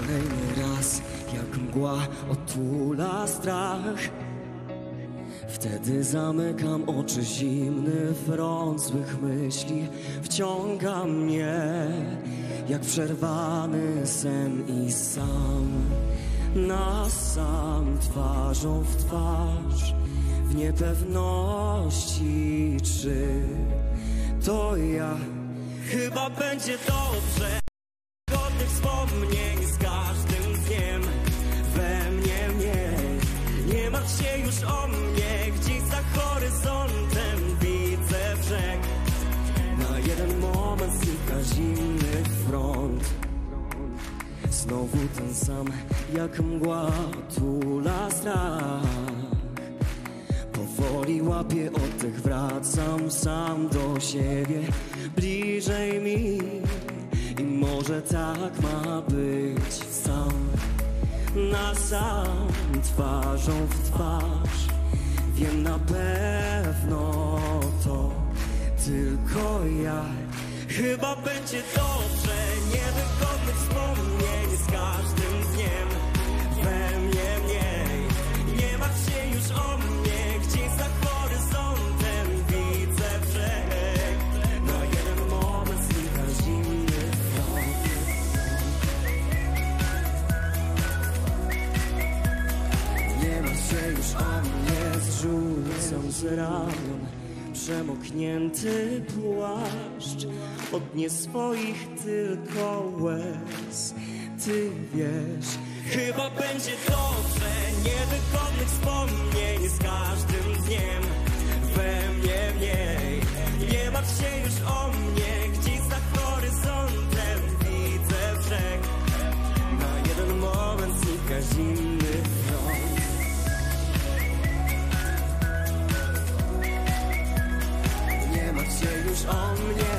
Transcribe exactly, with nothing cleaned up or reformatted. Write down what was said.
Kolejny raz, jak mgła otula strach. Wtedy zamykam oczy, zimny front złych myśli wciąga mnie, jak przerwany sen, i sam na sam, twarzą w twarz, w niepewności, czy to ja. Chyba będzie dobrze. Godnych wspomnień z każdym dniem we mnie mniej. Nie martw się już o mnie, gdzieś za horyzontem widzę brzeg. Na jeden moment znika zimny front. Znowu ten sam, jak mgła otula strach. Powoli łapię oddech, wracam sam do siebie, bliżej mi. I może tak ma być, sam na sam, twarzą w twarz. Wiem na pewno, to tylko ja. Chyba będzie dobrze, niewygodnych wspomnień z każdym dniem we mnie mniej. Nie martw się już o mnie, gdzieś za horyzontem widzę brzeg. Na jeden moment znika zimny front. Nie martw się już o mnie, zrzucam z ramion przemoknięty płaszcz. Od nie swoich tylko łez, ty wiesz. Chyba będzie dobrze, niewygodnych wspomnień z każdym dniem we mnie mniej. Nie martw się już o mnie, gdzieś za horyzontem widzę brzeg. Na jeden moment znika zimny front. Nie martw się już o mnie.